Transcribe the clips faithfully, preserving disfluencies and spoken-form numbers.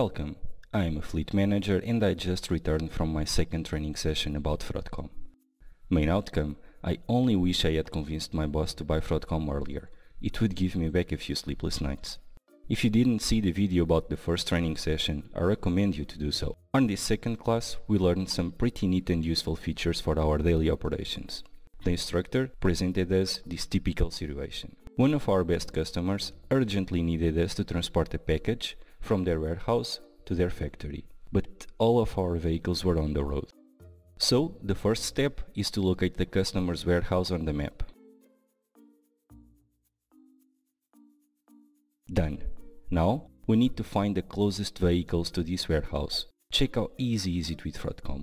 Welcome, I am a fleet manager and I just returned from my second training session about Fraudcom. Main outcome, I only wish I had convinced my boss to buy Fraudcom earlier, it would give me back a few sleepless nights. If you didn't see the video about the first training session, I recommend you to do so. On this second class, we learned some pretty neat and useful features for our daily operations. The instructor presented us this typical situation. One of our best customers urgently needed us to transport a package from their warehouse to their factory, but all of our vehicles were on the road. So, the first step is to locate the customer's warehouse on the map. Done. Now, we need to find the closest vehicles to this warehouse. Check how easy is it with Fraudcom.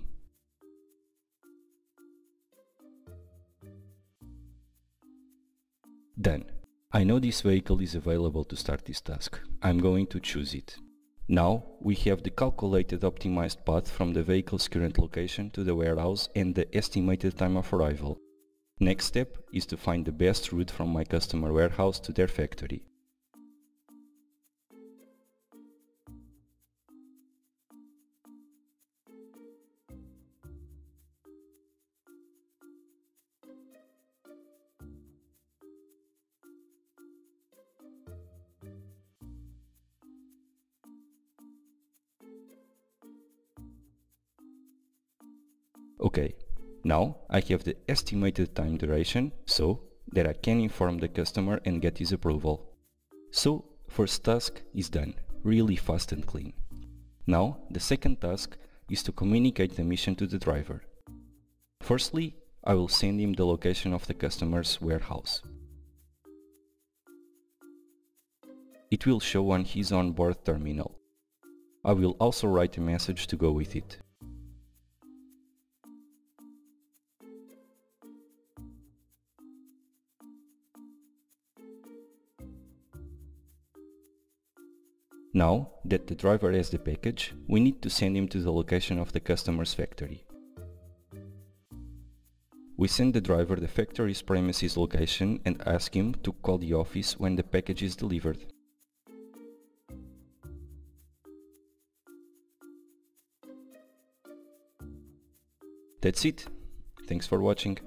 Done. I know this vehicle is available to start this task. I'm going to choose it. Now, we have the calculated optimized path from the vehicle's current location to the warehouse and the estimated time of arrival. Next step is to find the best route from my customer warehouse to their factory. Okay, now I have the estimated time duration so that I can inform the customer and get his approval. So, first task is done, really fast and clean. Now, the second task is to communicate the mission to the driver. Firstly, I will send him the location of the customer's warehouse. It will show on his onboard terminal. I will also write a message to go with it. Now that the driver has the package, we need to send him to the location of the customer's factory. We send the driver the factory's premises location and ask him to call the office when the package is delivered. That's it. Thanks for watching.